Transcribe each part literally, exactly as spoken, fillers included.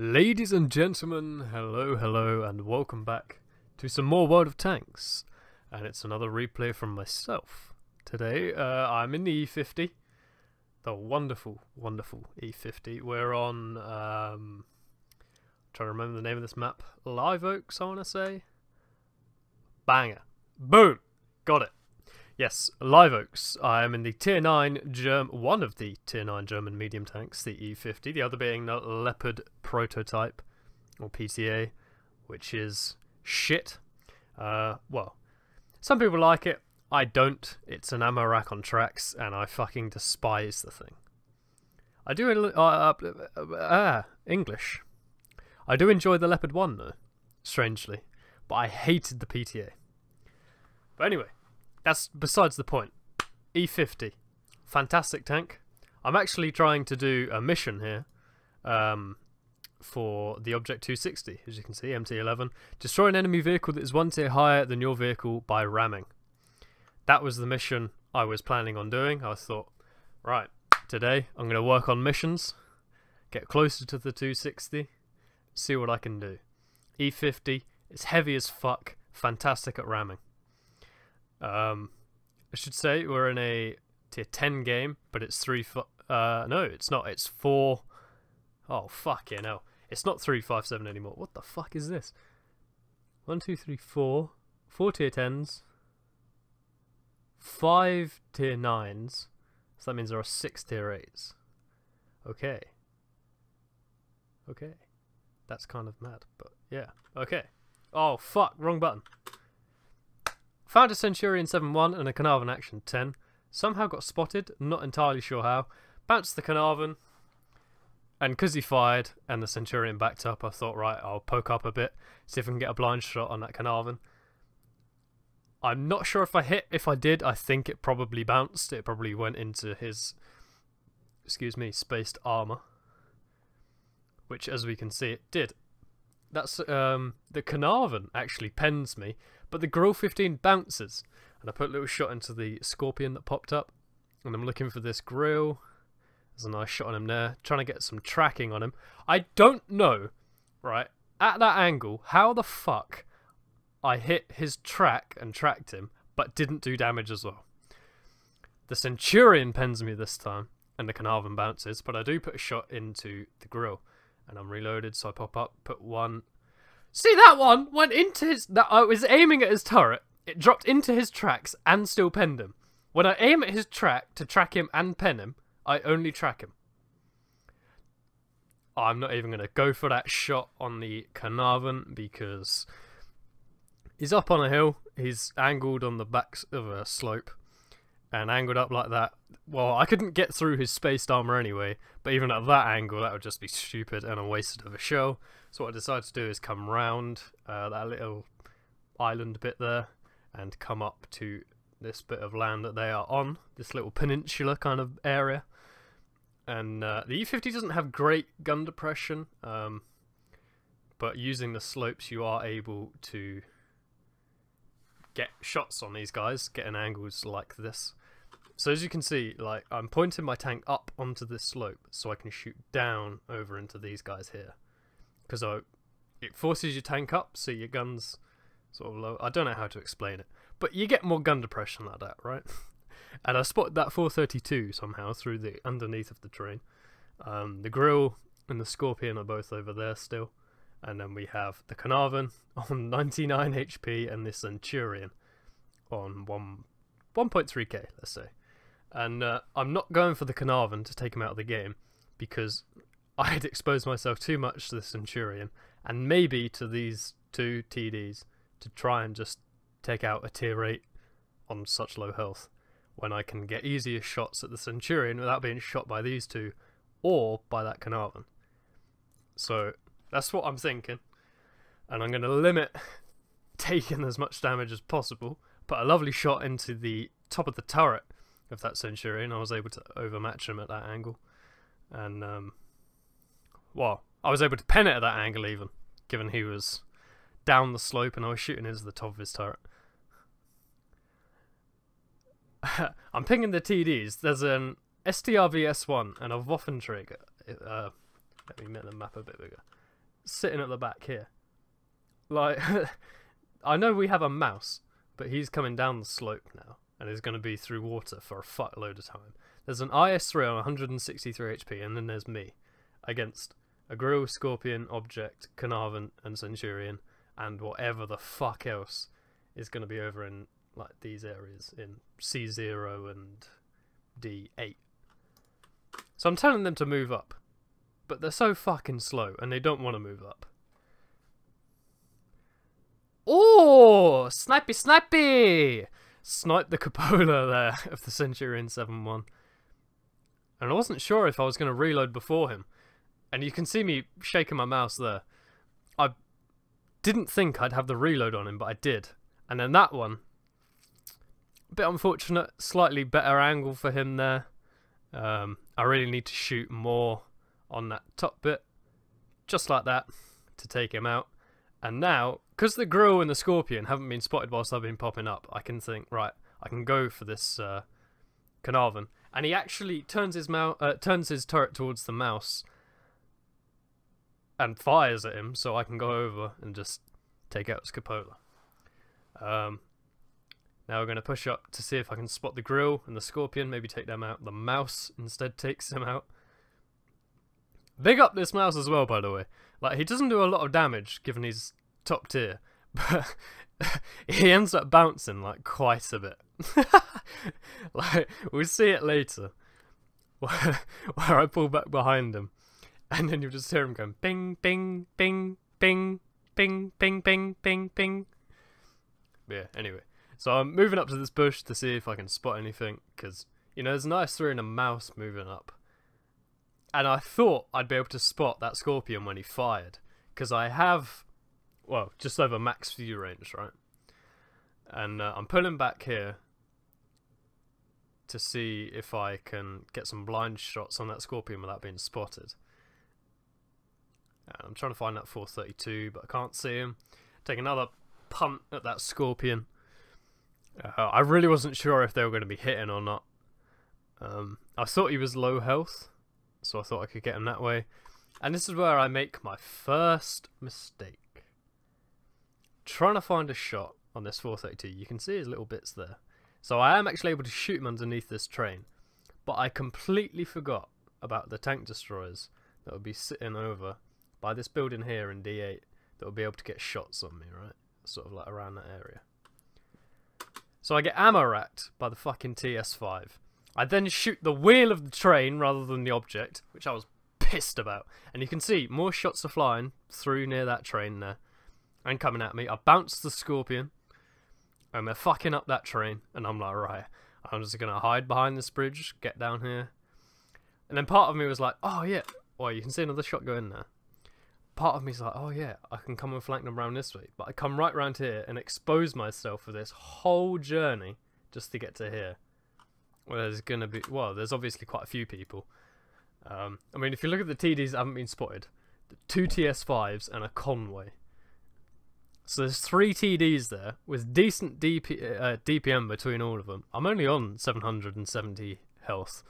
Ladies and gentlemen, hello, hello, and welcome back to some more World of Tanks. And it's another replay from myself. Today, uh, I'm in the E fifty. The wonderful, wonderful E fifty. We're on, um, trying to remember the name of this map. Live Oaks, I want to say. Banger. Boom! Got it. Yes, Live Oaks. I am in the tier nine Germ, one of the tier nine German medium tanks, the E fifty, the other being the Leopard Prototype, or P T A, which is shit. Uh, well, some people like it, I don't. It's an ammo rack on tracks, and I fucking despise the thing. I do, uh, uh, uh, ah, English. I do enjoy the Leopard one, though, strangely, but I hated the P T A. But anyway. That's besides the point. E fifty. Fantastic tank. I'm actually trying to do a mission here um, for the Object two sixty, as you can see, M T eleven. Destroy an enemy vehicle that is one tier higher than your vehicle by ramming. That was the mission I was planning on doing. I thought, right, today I'm going to work on missions, get closer to the two sixty, see what I can do. E fifty, it's heavy as fuck, fantastic at ramming. Um, I should say we're in a tier ten game, but it's three, uh, no, it's not, it's four, oh, fucking hell, it's not three, five, seven anymore, what the fuck is this? One, two, three, four, four tier tens, five tier nines, so that means there are six tier eights, okay, okay, that's kind of mad, but yeah, okay, oh, fuck, wrong button. Found a Centurion seven one and a Caernarvon Action ten. Somehow got spotted, not entirely sure how. Bounced the Caernarvon, and because he fired and the Centurion backed up, I thought, right, I'll poke up a bit, see if I can get a blind shot on that Caernarvon. I'm not sure if I hit. If I did, I think it probably bounced. It probably went into his, excuse me, spaced armour, which, as we can see, it did. That's um, the Caernarvon actually pens me, but the Grille fifteen bounces, and I put a little shot into the Scorpion that popped up, and I'm looking for this Grille. There's a nice shot on him there, trying to get some tracking on him. I don't know, right, at that angle, how the fuck I hit his track and tracked him, but didn't do damage as well. The Centurion pens me this time, and the Caernarvon bounces, but I do put a shot into the Grille. And I'm reloaded, so I pop up, put one. See, that one went into his... That I was aiming at his turret. It dropped into his tracks and still penned him. When I aim at his track to track him and pen him, I only track him. I'm not even going to go for that shot on the Caernarvon because he's up on a hill. He's angled on the back of a slope and angled up like that. Well, I couldn't get through his spaced armour anyway, but even at that angle, that would just be stupid and a waste of a shell. So what I decided to do is come round uh, that little island bit there and come up to this bit of land that they are on, this little peninsula kind of area. And uh, the E fifty doesn't have great gun depression, um, but using the slopes you are able to get shots on these guys, get an angles like this. So as you can see, like, I'm pointing my tank up onto this slope so I can shoot down over into these guys here. Because it forces your tank up so your gun's sort of low. I don't know how to explain it. But you get more gun depression like that, right? And I spotted that four thirty-two somehow through the underneath of the terrain. Um, the Grille and the Scorpion are both over there still. And then we have the Caernarvon on ninety-nine H P and the Centurion on one point three K, let's say. And uh, I'm not going for the Caernarvon to take him out of the game because I had exposed myself too much to the Centurion and maybe to these two T Ds to try and just take out a tier eight on such low health when I can get easier shots at the Centurion without being shot by these two or by that Caernarvon. So that's what I'm thinking. And I'm going to limit taking as much damage as possible. Put a lovely shot into the top of the turret of that Centurion. I was able to overmatch him at that angle, and um, well, I was able to pen it at that angle even, given he was down the slope and I was shooting into the top of his turret. I'm pinging the T Ds. There's an S T R V S one and a Waffenträger. Uh, let me make the map a bit bigger. sitting at the back here. Like, I know we have a mouse, but he's coming down the slope now and is going to be through water for a fuckload of time. There's an I S three on one hundred sixty-three H P, and then there's me against a Grille, Scorpion, Object, Caernarvon, and Centurion, and whatever the fuck else is going to be over in like these areas in C zero and D eight. So I'm telling them to move up, but they're so fucking slow and they don't want to move up. Oh, snipey, snipey! Sniped the cupola there of the Centurion seven one. And I wasn't sure if I was going to reload before him. And you can see me shaking my mouse there. I didn't think I'd have the reload on him, but I did. And then that one, a bit unfortunate, slightly better angle for him there. Um, I really need to shoot more on that top bit, just like that, to take him out. And now, because the Grille and the Scorpion haven't been spotted whilst I've been popping up, I can think, right, I can go for this uh, Caernarvon. And he actually turns his, uh, turns his turret towards the mouse and fires at him, so I can go over and just take out his cupola. Um, now we're going to push up to see if I can spot the Grille and the Scorpion, maybe take them out. The mouse instead takes them out. Big up this mouse as well, by the way. Like, he doesn't do a lot of damage, given he's top tier, but he ends up bouncing, like, quite a bit. Like, we'll see it later, where, where I pull back behind him, and then you'll just hear him going, bing, bing, bing, bing, bing, bing, bing, bing, bing. Yeah, anyway. So I'm moving up to this bush to see if I can spot anything, because, you know, there's an I S three and a mouse moving up. And I thought I'd be able to spot that Scorpion when he fired, because I have, well, just over max view range, right? And uh, I'm pulling back here to see if I can get some blind shots on that Scorpion without being spotted. And I'm trying to find that four thirty-two, but I can't see him. Take another punt at that Scorpion. Uh, I really wasn't sure if they were going to be hitting or not. Um, I thought he was low health, so I thought I could get him that way. And this is where I make my first mistake. Trying to find a shot on this four thirty-two. You can see his little bits there. So I am actually able to shoot him underneath this train. But I completely forgot about the tank destroyers that would be sitting over by this building here in D eight. That would be able to get shots on me, right? Sort of like around that area. So I get ammo racked by the fucking T S five. I then shoot the wheel of the train rather than the object, which I was pissed about. And you can see more shots are flying through near that train there and coming at me. I bounce the Scorpion and they're fucking up that train. And I'm like, right, I'm just going to hide behind this bridge, get down here. And then part of me was like, oh yeah, well, you can see another shot go in there. Part of me's like, oh yeah, I can come and flank them around this way. But I come right round here and expose myself for this whole journey just to get to here. Well, there's going to be, well, there's obviously quite a few people. Um, I mean, if you look at the T Ds that haven't been spotted, two T S fives and a Conway. So there's three T Ds there with decent D P, uh, D P M between all of them. I'm only on seven hundred seventy health,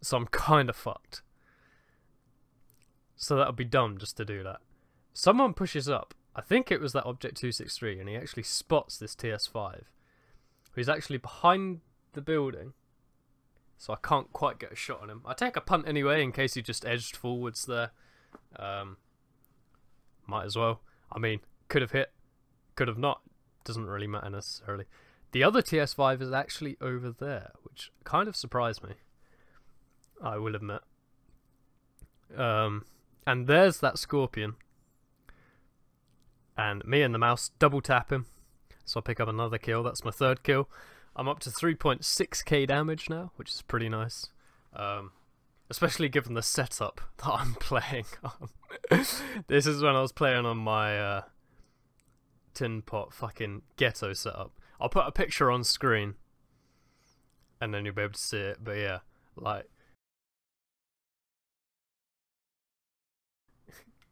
so I'm kind of fucked. So that would be dumb just to do that. Someone pushes up. I think it was that Object two sixty-three, and he actually spots this T S five. He's actually behind the building, so I can't quite get a shot on him. I take a punt anyway in case he just edged forwards there. Um, might as well. I mean, could have hit, could have not. Doesn't really matter necessarily. The other T S five is actually over there, which kind of surprised me, I will admit. Um, and there's that Scorpion, and me and the mouse double tap him, so I pick up another kill. That's my third kill. I'm up to three point six K damage now, which is pretty nice, um, especially given the setup that I'm playing on. This is when I was playing on my uh, tin pot fucking ghetto setup. I'll put a picture on screen, and then you'll be able to see it. But yeah, like,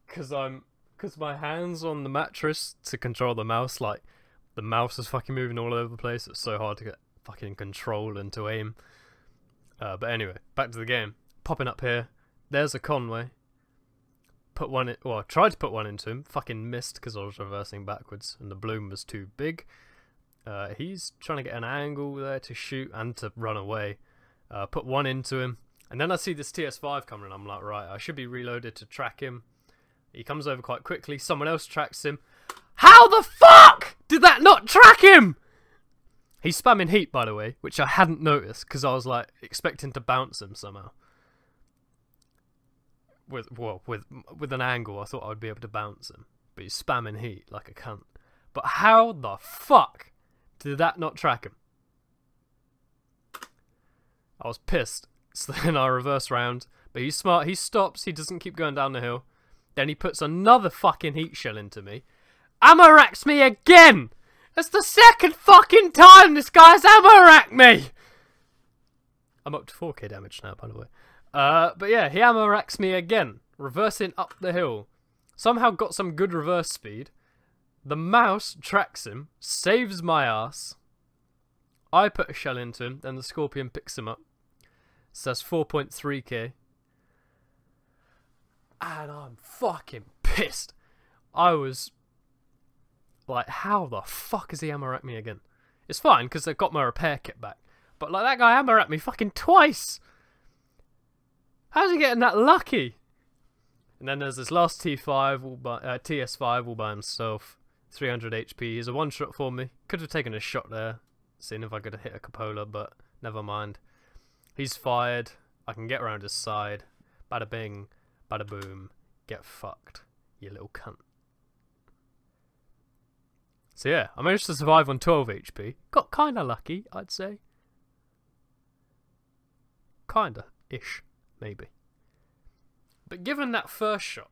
because I'm, because my hand's on the mattress to control the mouse, like. The mouse is fucking moving all over the place. It's so hard to get fucking control and to aim. Uh, but anyway, back to the game. Popping up here. There's a Conway. put one in, well, I tried to put one into him, fucking missed because I was reversing backwards and the bloom was too big. Uh, he's trying to get an angle there to shoot and to run away. Uh, put one into him, and then I see this T S five coming and I'm like, right, I should be reloaded to track him. He comes over quite quickly, someone else tracks him. How the fuck did that not track him? He's spamming heat, by the way, which I hadn't noticed because I was like expecting to bounce him somehow. With, well, with with an angle, I thought I'd be able to bounce him, but he's spamming heat like a cunt. But how the fuck did that not track him? I was pissed. So then I reverse round, but he's smart. He stops. He doesn't keep going down the hill. Then he puts another fucking heat shell into me. Amaraks me again. That's the second fucking time this guy's amaraked me. I'm up to four K damage now, by the way. Uh, but yeah, he amaraks me again, reversing up the hill. Somehow got some good reverse speed. The mouse tracks him, saves my ass. I put a shell into him, then the Scorpion picks him up. So that's four point three K. And I'm fucking pissed. I was like, how the fuck is he amaraked me again? It's fine, because they've got my repair kit back. But like, that guy amaraked me fucking twice. How's he getting that lucky? And then there's this last T five, all by, uh, T S five all by himself. three hundred H P. He's a one-shot for me. Could have taken a shot there, seeing if I could have hit a cupola, but never mind. He's fired. I can get around his side. Bada bing, bada boom. Get fucked, you little cunt. So yeah, I managed to survive on twelve H P. Got kinda lucky, I'd say. Kinda-ish. Maybe. But given that first shot,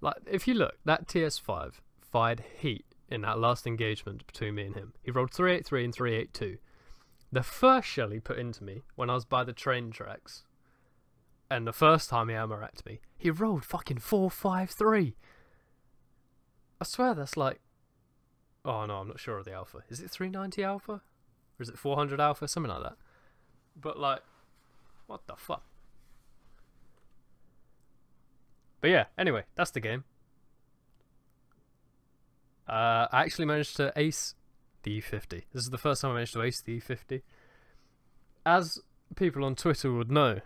like if you look, that T S five fired heat in that last engagement between me and him. He rolled three eighty-three and three eighty-two. The first shell he put into me when I was by the train tracks, and the first time he amaraked me, he rolled fucking four five three. I swear that's like, oh no, I'm not sure of the alpha. Is it three ninety alpha? Or is it four hundred alpha? Something like that. But like, what the fuck? But yeah, anyway, that's the game. Uh, I actually managed to ace the E fifty. This is the first time I managed to ace the E fifty. As people on Twitter would know,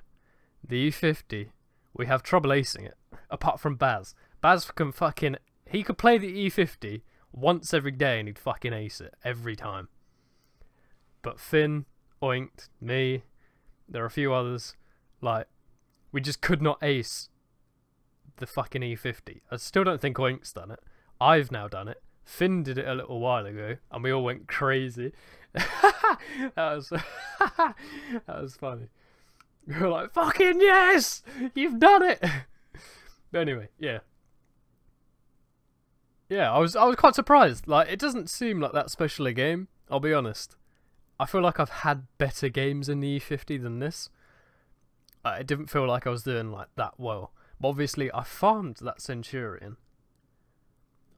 the E fifty, we have trouble acing it. Apart from Baz. Baz can fucking... He could play the E fifty once every day and he'd fucking ace it every time. But Finn, Oinked, me, there are a few others, like, we just could not ace the fucking E fifty. I still don't think Oink's done it. I've now done it. Finn did it a little while ago, and we all went crazy. that was that was funny. We were like, "Fucking yes, you've done it!" But anyway, yeah, yeah. I was I was quite surprised. Like, it doesn't seem like that special a game. I'll be honest. I feel like I've had better games in the E fifty than this. Uh, it didn't feel like I was doing like that well. Obviously, I farmed that Centurion.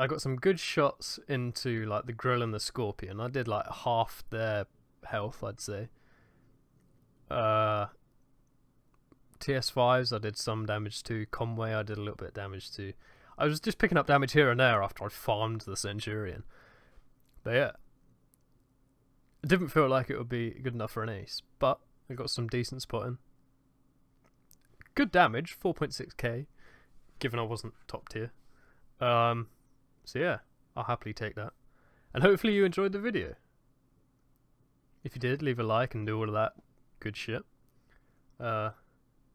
I got some good shots into like the Grille and the Scorpion. I did like half their health, I'd say. Uh, T S fives, I did some damage to. Conway, I did a little bit of damage to. I was just picking up damage here and there after I farmed the Centurion. But yeah, it didn't feel like it would be good enough for an ace, but I got some decent spotting. Good damage, four point six K, given I wasn't top tier. Um, so yeah, I'll happily take that. And hopefully you enjoyed the video. If you did, leave a like and do all of that good shit. Uh,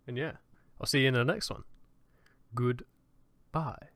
and yeah, I'll see you in the next one. Goodbye.